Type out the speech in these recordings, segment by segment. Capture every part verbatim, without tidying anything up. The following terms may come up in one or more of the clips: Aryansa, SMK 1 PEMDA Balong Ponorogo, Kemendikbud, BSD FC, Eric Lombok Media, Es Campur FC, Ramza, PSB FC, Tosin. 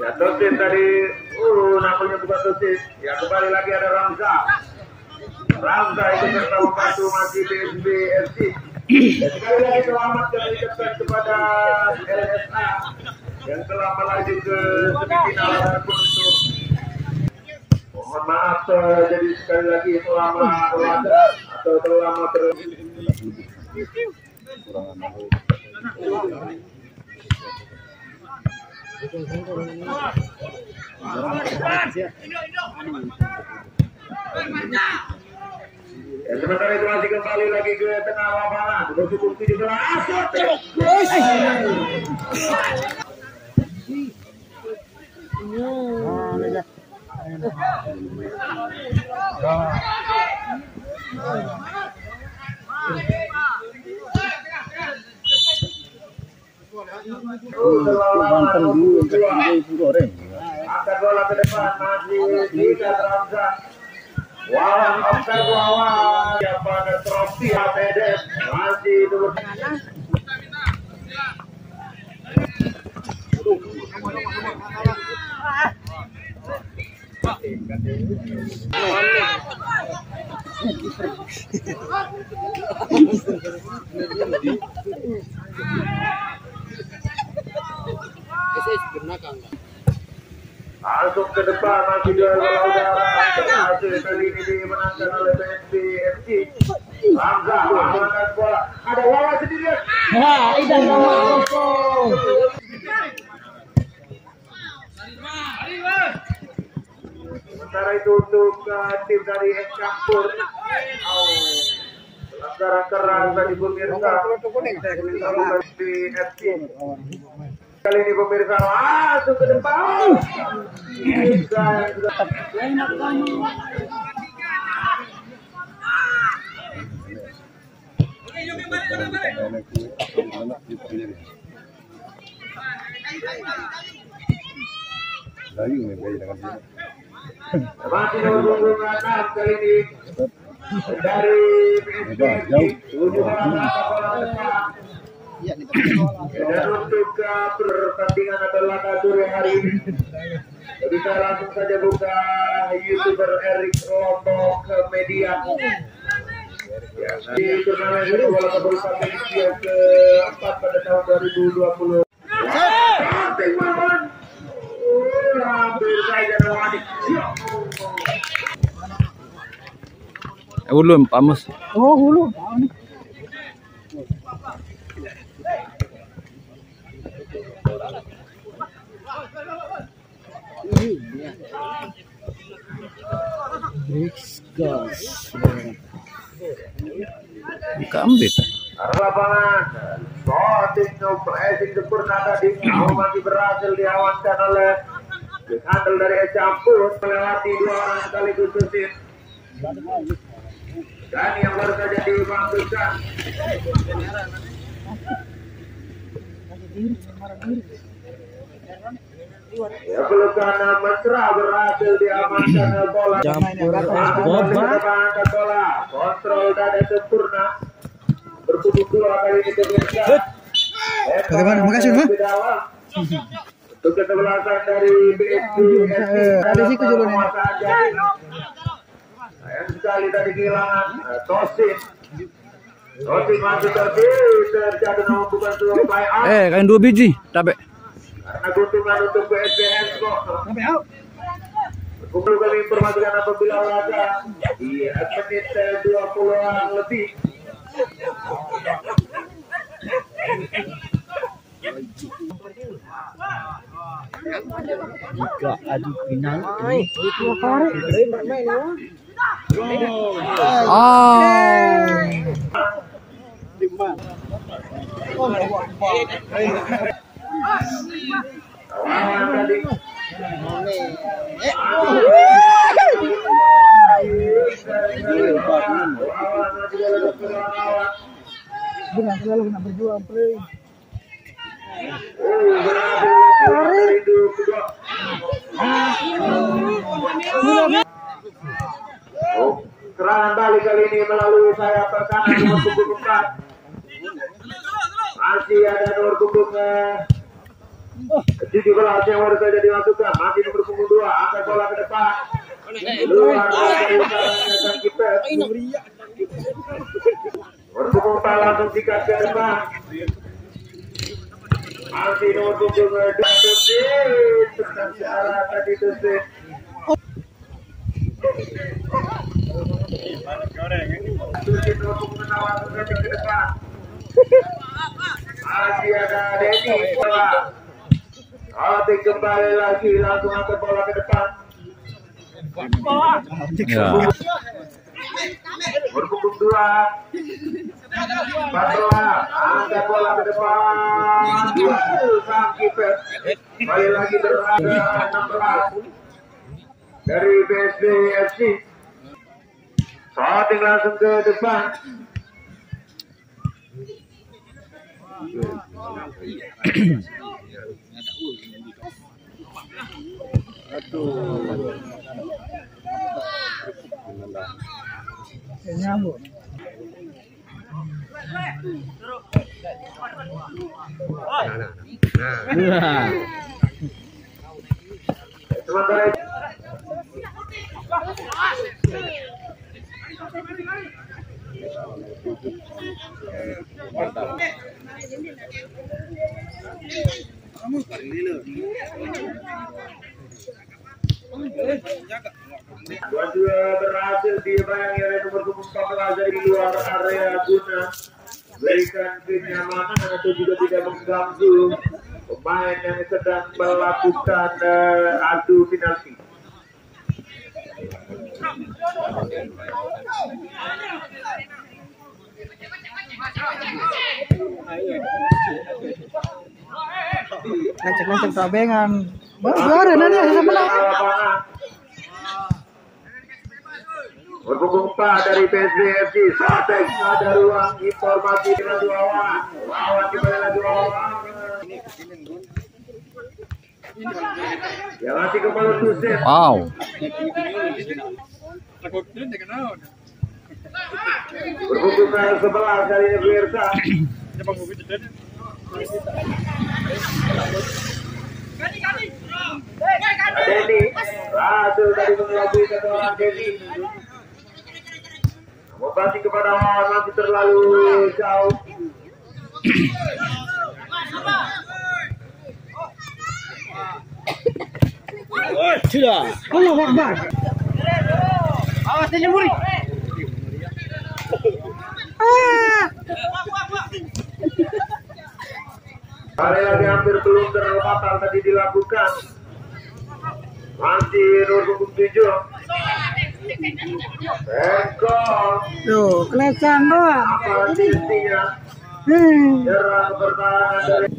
Ya Tosin tadi, uh nampaknya buka Tosin. Ya kembali lagi ada Ramza. Ramza itu serta membantu masih P S B F C. Dan sekali lagi selamat dari depan kepada L S A yang telah melaju ke semifinal untuk. Mohon maaf, jadi sekali lagi selamat berlaga atau selamat ber. Ya, sementara itu masih kembali lagi ke tengah lapangan. Bersyukur tujuh belas. Asal terus. Banten dulu untuk ibu goreng. Angkat bola ke depan masih tidak terasa. Wawan offside wawan. Siapa ada trofi H P D masih dulu. Masuk ke depan masih dua berlaga kali ini dimenangkan oleh P S B F C. Ramza melakukan bola, ada Wawa sendirian. Wah, itu sama kosong. Sementara itu untuk tim dari Es Campur. Sekarang kerang tadi pemirsa teknik dari P S B F C. Kali ini pemirsa masuk ke depan. Masih menunggu atas kali ini dari P S B. Dan untuk pertandingan atau laga sore hari ini kita langsung saja buka YouTuber Eric Lombok Media di turnamen ini walaupun berusaha yang keempat pada tahun dua ribu dua puluh. Cantik banget, hampir saja terwajib. Ulum pamus. Oh ulum. Kambit. Lapangan. Shooting pressing sempurna tadi. Masih berhasil diawankan oleh handle dari Es Campur melewati dua orang sekaligus susin. Dan yang baru saja dimasukkan. Ya pelukan mesra berhasil diamankan bola. Campur bola. Kontrol dada sempurna. Berkumpul dua kali ini pemirsa. Bagaimana? Terima kasih, Pak. Untuk kesebelasan dari B S D F C. Tadi sih kejuruan ini. Sayang sekali tadi kehilangan Tosin. Tosin masih terpilih terjadi nama bukan sebuah bayar. Eh, kain dua biji, tabe. Karena keuntungan untuk B S D F C kok. Tabe out. Berkumpul kami informasikan apabila olahraga di menit dua puluhan lebih. Jika adu final ini oh. Benar selalu nak berjuang play. Serangan balik kali ini melalui sayap kanan nomor punggung empat. Masih ada nomor punggungnya. Jujur kalau yang baru saja dimasukkan, masih nomor punggung dua, angkat bola ke depan. Luar biasa kiper. Nomor punggung empat langsung sikat ke depan. Masih nomor punggung dua, Tusin. Terkasih arah tadi Tusin. Tusin nomor punggung enam langsung sikat ke depan. Masih ada Denny bola. Nanti kembali lagi langsung angkat bola ke depan. Berpukul dua. Bola angkat bola ke depan. Sang kiper kembali lagi berada enam belas dari B S D F C. Shooting langsung ke depan. Aduh. Dua-dua berhasil dibayangi oleh nomor dua puluh empat dari luar area guna berikan kenyamanan atau juga tidak mengganggu pemain yang sedang melakukan uh, adu penalti. Lecek-lecek tabengan. Baru ada nanti ada menang. Berpukul empat dari P S B F C. Saatnya ada ruang informasi dengan dua lawan. Lawan kepada dua lawan. Ya masih kepala Tusin. Wow. Berpukul sebelas dari Wirsa. Denny hasil dari mengelabui satu orang Denny. Membasi kepada lawan masih terlalu jauh. Sudah. Kalau wakbar. Awas nyemburi. Ah. Area yang hampir belum terlepas tadi dilakukan. Masih nomor tujuh. Bengkok. Tuh, kelihatan doang. Ini. Serang pertahanan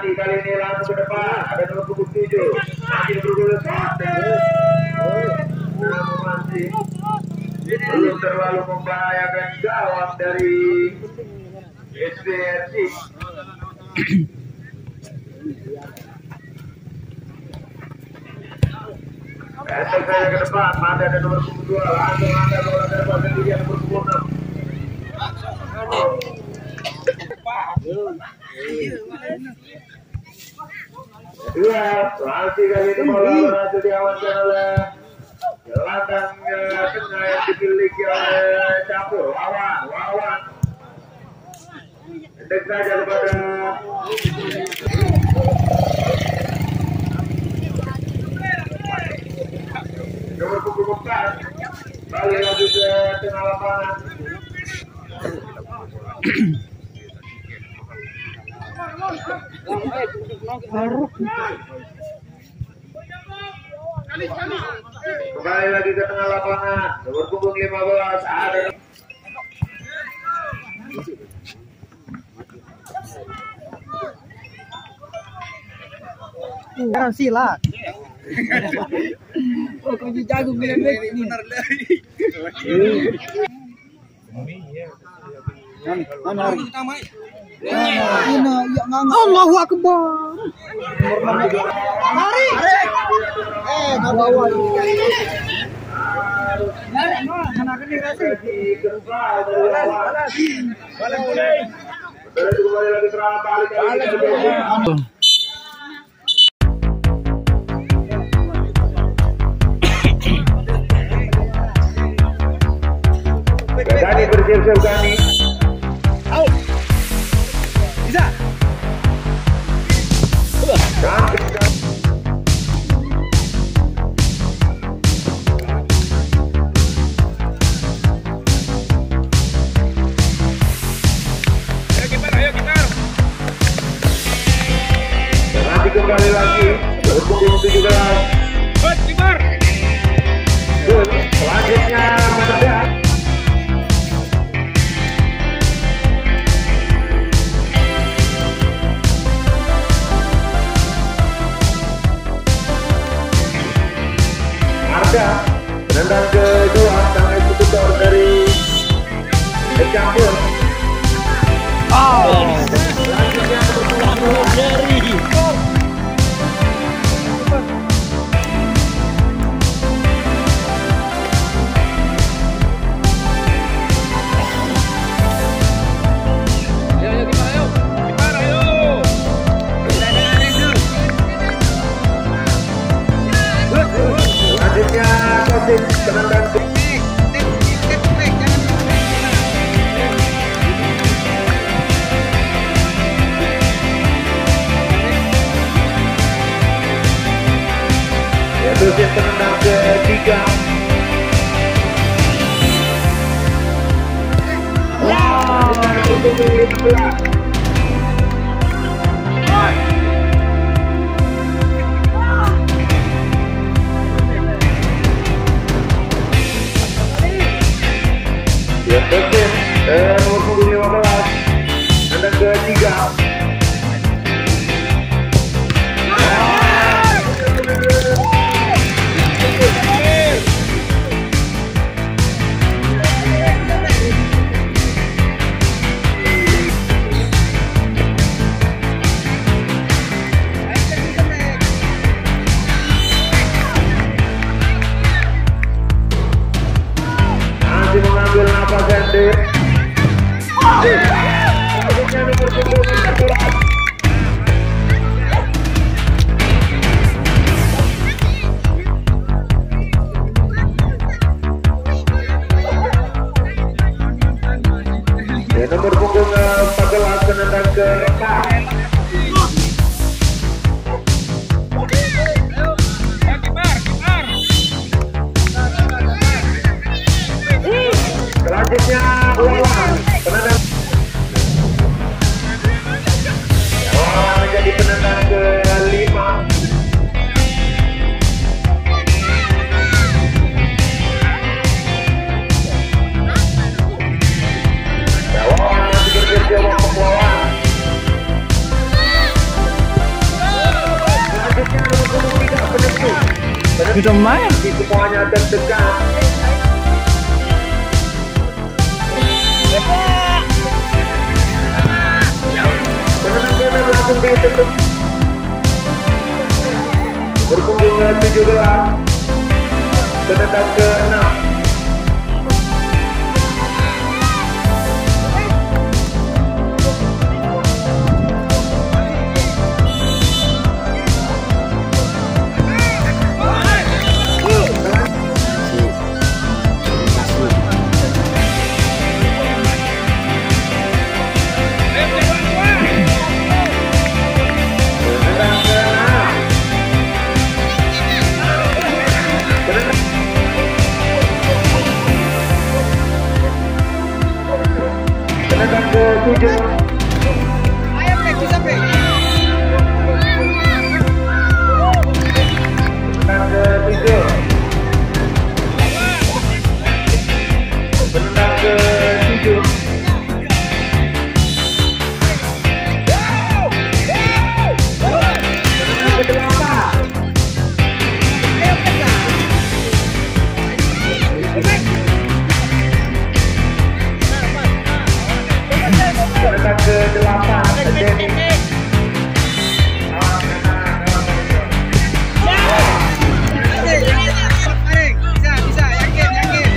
dari kali ini langsung ke depan ada nomor punggung tujuh masih bergol satu masih belum terlalu membahayakan gawang dari S B F C. Esok saya ke depan masih ada nomor punggung dua langsung ada bola terbang sendiri nomor punggung enam. Dua, masih kali ini bola berhasil diawankan oleh gelandang tengah yang dimiliki oleh Campur. Wawan, Wawan. Pendek saja kepada Kembali lagi ke tengah lapangan. Kembali lagi ke tengah lapangan. Nomor punggung lima belas ada. Jangan silat. Oh, kau jago benar benar lari. Allahu Akbar. Lari. Eh, kau bawa. Lari. Kami bersiap-siap kami. Out. Bisa. Ayo kiper, ayo kiper. Nanti kembali lagi. Berhubung juga. Good kiper. Good. Selanjutnya Mas penendang kedua sang eksekutor dari Es Campur. Oh, selanjutnya berpulang dari penendang ketiga. Wow, ya betul. Eh, nomor lima belas. Penendang ketiga. Nomor punggung empat belas penendang ke rendah. Selanjutnya ulang penendang. Oh, menjadi penendang ke lima. Sudah main semuanya terdekat. Penendangan langsung ditutup. Berpunggung tujuh belas. Penendang ke enam. Penendang Ayo Pek, bisa Pek. Benang ketiga. Benang ketiga. Benang kedelapan. Ke delapan terjadi. Bisa, bisa, yakin, yakin.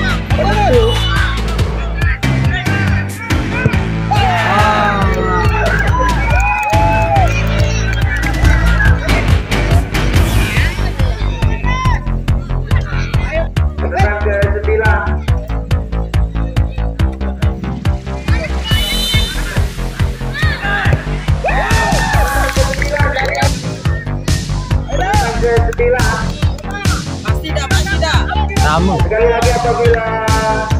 Ke sembilan. Pasti dah, pasti dah. Kamu. Sekali lagi apabila